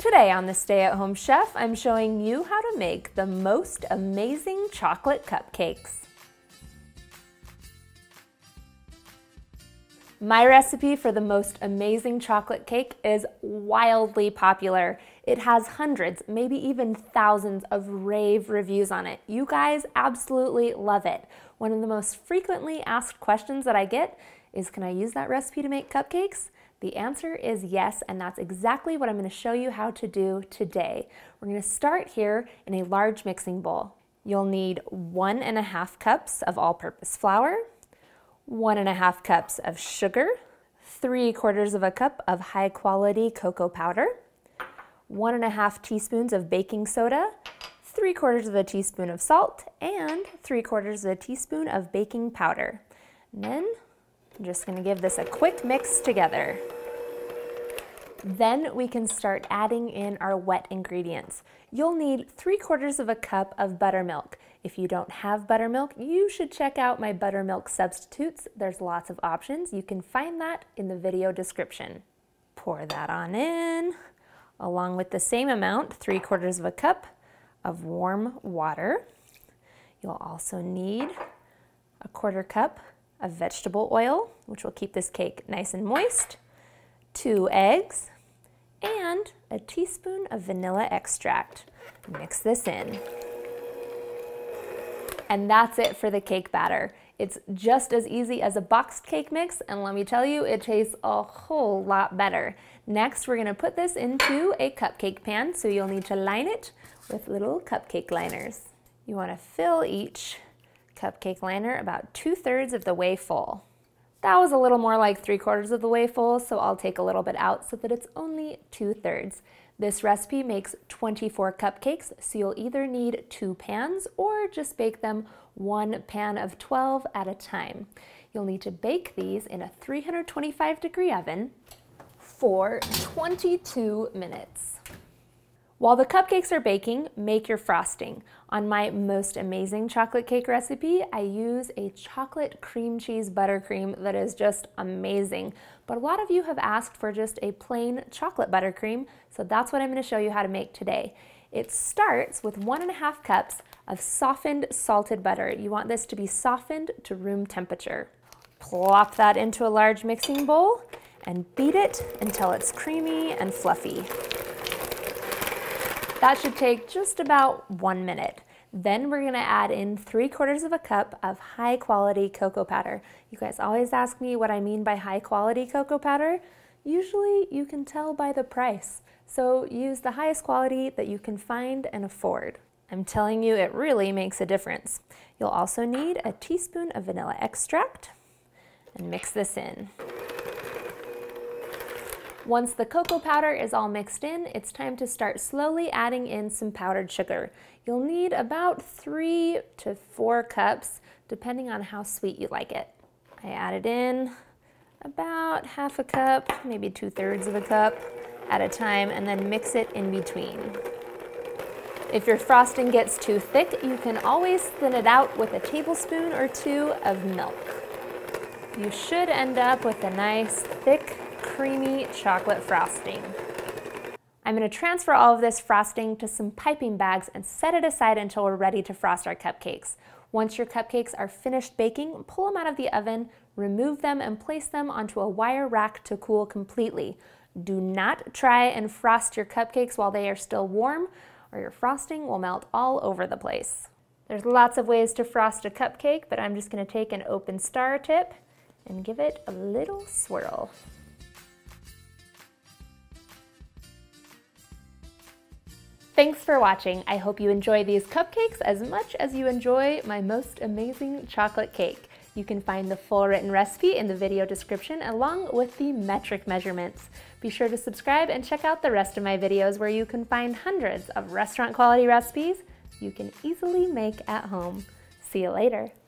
Today on The Stay At Home Chef, I'm showing you how to make the most amazing chocolate cupcakes. My recipe for the most amazing chocolate cake is wildly popular. It has hundreds, maybe even thousands of rave reviews on it. You guys absolutely love it. One of the most frequently asked questions that I get is, can I use that recipe to make cupcakes? The answer is yes, and that's exactly what I'm going to show you how to do today. We're going to start here in a large mixing bowl. You'll need 1.5 cups of all-purpose flour, 1.5 cups of sugar, 3/4 cup of high-quality cocoa powder, 1.5 teaspoons of baking soda, 3/4 teaspoon of salt, and 3/4 teaspoon of baking powder. And then I'm just going to give this a quick mix together. Then we can start adding in our wet ingredients. You'll need 3/4 cup of buttermilk. If you don't have buttermilk, you should check out my buttermilk substitutes. There's lots of options. You can find that in the video description. Pour that on in, along with the same amount, 3/4 cup of warm water. You'll also need 1/4 cup of vegetable oil, which will keep this cake nice and moist, 2 eggs, and 1 teaspoon of vanilla extract. Mix this in. And that's it for the cake batter. It's just as easy as a boxed cake mix, and let me tell you, it tastes a whole lot better. Next, we're gonna put this into a cupcake pan, so you'll need to line it with little cupcake liners. You wanna fill each cupcake liner about 2/3 of the way full. That was a little more like 3/4 of the way full, so I'll take a little bit out so that it's only 2/3. This recipe makes 24 cupcakes, so you'll either need 2 pans or just bake them 1 pan of 12 at a time. You'll need to bake these in a 325-degree oven for 22 minutes. While the cupcakes are baking, make your frosting. On my most amazing chocolate cake recipe, I use a chocolate cream cheese buttercream that is just amazing. But a lot of you have asked for just a plain chocolate buttercream, so that's what I'm going to show you how to make today. It starts with 1.5 cups of softened salted butter. You want this to be softened to room temperature. Plop that into a large mixing bowl and beat it until it's creamy and fluffy. That should take just about 1 minute. Then we're gonna add in 3/4 cup of high quality cocoa powder. You guys always ask me what I mean by high quality cocoa powder. Usually you can tell by the price. So use the highest quality that you can find and afford. I'm telling you, it really makes a difference. You'll also need 1 teaspoon of vanilla extract and mix this in. Once the cocoa powder is all mixed in, it's time to start slowly adding in some powdered sugar. You'll need about 3 to 4 cups, depending on how sweet you like it. I added in about 1/2 cup, maybe 2/3 cup at a time, and then mix it in between. If your frosting gets too thick, you can always thin it out with 1 tablespoon or 2 of milk. You should end up with a nice, thick, creamy chocolate frosting. I'm going to transfer all of this frosting to some piping bags and set it aside until we're ready to frost our cupcakes. Once your cupcakes are finished baking, pull them out of the oven, remove them, and place them onto a wire rack to cool completely. Do not try and frost your cupcakes while they are still warm, or your frosting will melt all over the place. There's lots of ways to frost a cupcake, but I'm just going to take an open star tip and give it a little swirl. Thanks for watching. I hope you enjoy these cupcakes as much as you enjoy my most amazing chocolate cake. You can find the full written recipe in the video description along with the metric measurements. Be sure to subscribe and check out the rest of my videos where you can find hundreds of restaurant quality recipes you can easily make at home. See you later.